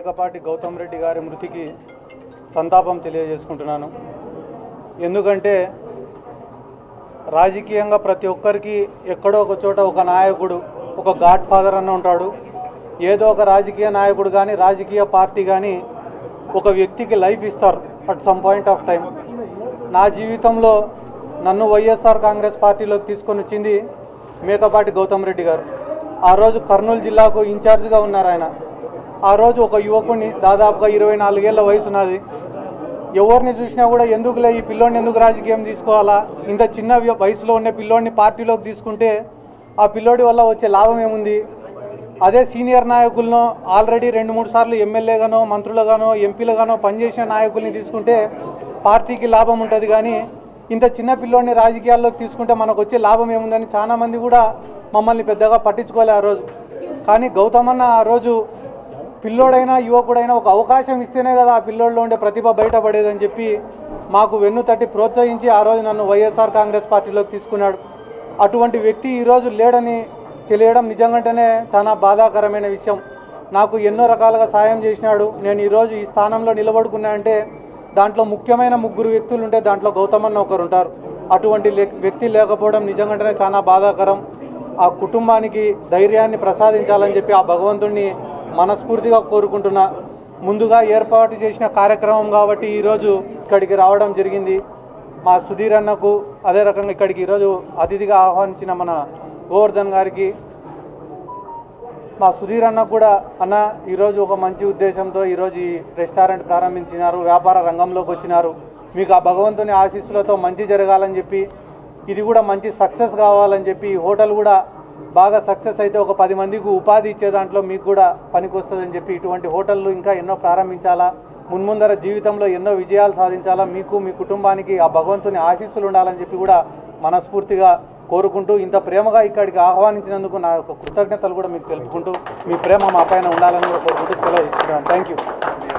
మేకపాటి గౌతమ్ రెడ్డి గారి మృతికి సంతాపం తెలియజేసుకుంటున్నాను। ఎందుకంటే రాజకీయంగా ప్రతి ఒక్కరికి ఎక్కడో ఒక చోట ఒక నాయకుడు ఒక గాడ్ ఫాదర్ అన్న ఉంటాడు। ఏదో ఒక రాజకీయ నాయకుడు కానీ రాజకీయ పార్టీ కానీ ఒక వ్యక్తికి లైఫ్ ఇస్తారు at some point of time. నా జీవితంలో నన్ను వైఎస్ఆర్ కాంగ్రెస్ పార్టీలోకి తీసుకొని వచ్చింది మేకపాటి గౌతమ్ రెడ్డి గారు। ఆ రోజు కర్నూలు జిల్లాకు ఇన్ఛార్జ్గా ఉన్నారు ఆయన। ఆ రోజు ఒక యువకుని దాదాపుగా 24 ఏళ్ళ వయసు ఉన్నది। ఎవరిని చూసినా కూడా ఎందుకులే ఈ పిల్లోడిని ఎందుకు రాజకీయం తీసుకోవాలా, ఇంత చిన్న వయసులో ఉన్న పిల్లోడిని పార్టీలోకి తీసుకుంటే ఆ పిల్లోడి వల్ల వచ్చే లాభం ఏముంది, అదే సీనియర్ నాయకులను ఆల్రెడీ 2-3 సార్లు ఎమ్మెల్యేగానో మంత్రులుగానో ఎంపీలుగానో పనిచేసిన నాయకుల్ని తీసుకుంటే పార్టీకి లాభం ఉంటుంది, కానీ ఇంత చిన్న పిల్లోడిని రాజకీయాల్లోకి తీసుకుంటే మనకు వచ్చే లాభం ఏముందని చాలామంది కూడా మమ్మల్ని పెద్దగా పట్టించుకోలే ఆ రోజు। కానీ గౌతమ్ అన్న ఆ రోజు పిల్లోడైనా యువకుడైనా ఒక అవకాశం ఇస్తేనే కదా ఆ పిల్లోడిలో ఉండే ప్రతిభ బయటపడేదని చెప్పి మాకు వెన్ను తట్టి ప్రోత్సహించి ఆ రోజు నన్ను వైఎస్ఆర్ కాంగ్రెస్ పార్టీలోకి తీసుకున్నాడు। అటువంటి వ్యక్తి ఈరోజు లేడని తెలియడం నిజంగానే చాలా బాధాకరమైన విషయం। నాకు ఎన్నో రకాలుగా సాయం చేసినాడు। నేను ఈరోజు ఈ స్థానంలో నిలబడుకున్నా అంటే దాంట్లో ముఖ్యమైన 3 వ్యక్తులు ఉంటే దాంట్లో గౌతమ్ అన్న ఒకరు ఉంటారు। అటువంటి వ్యక్తి లేకపోవడం నిజంగానే చాలా బాధాకరం। ఆ కుటుంబానికి ధైర్యాన్ని ప్రసాదించాలని చెప్పి ఆ భగవంతుడిని మనస్ఫూర్తిగా కోరుకుంటున్నా। ముందుగా ఏర్పాటు చేసిన కార్యక్రమం కాబట్టి ఈరోజు ఇక్కడికి రావడం జరిగింది। మా సుధీర్ అన్నకు అదే రకంగా ఇక్కడికి ఈరోజు అతిథిగా ఆహ్వానించిన మన గోవర్ధన్ గారికి, మా సుధీర్ అన్నకు కూడా అన్న ఈరోజు ఒక మంచి ఉద్దేశంతో ఈరోజు ఈ రెస్టారెంట్ ప్రారంభించినారు, వ్యాపార రంగంలోకి వచ్చినారు, మీకు ఆ భగవంతుని ఆశీస్సులతో మంచి జరగాలని చెప్పి ఇది కూడా మంచి సక్సెస్ కావాలని చెప్పి ఈ హోటల్ కూడా బాగా సక్సెస్ అయితే ఒక 10 మందికి ఉపాధి ఇచ్చే దాంట్లో మీకు కూడా పనికొస్తుందని చెప్పి ఇటువంటి హోటళ్ళు ఇంకా ఎన్నో ప్రారంభించాలా, మున్ముందర జీవితంలో ఎన్నో విజయాలు సాధించాలా, మీకు మీ కుటుంబానికి ఆ భగవంతుని ఆశీస్సులు ఉండాలని చెప్పి కూడా మనస్ఫూర్తిగా కోరుకుంటూ ఇంత ప్రేమగా ఇక్కడికి ఆహ్వానించినందుకు నా యొక్క కృతజ్ఞతలు కూడా మీకు తెలుపుకుంటూ మీ ప్రేమ మా పైన ఉండాలని కూడా కోరుకుంటూ సెలవు ఇస్తున్నాను। Thank you.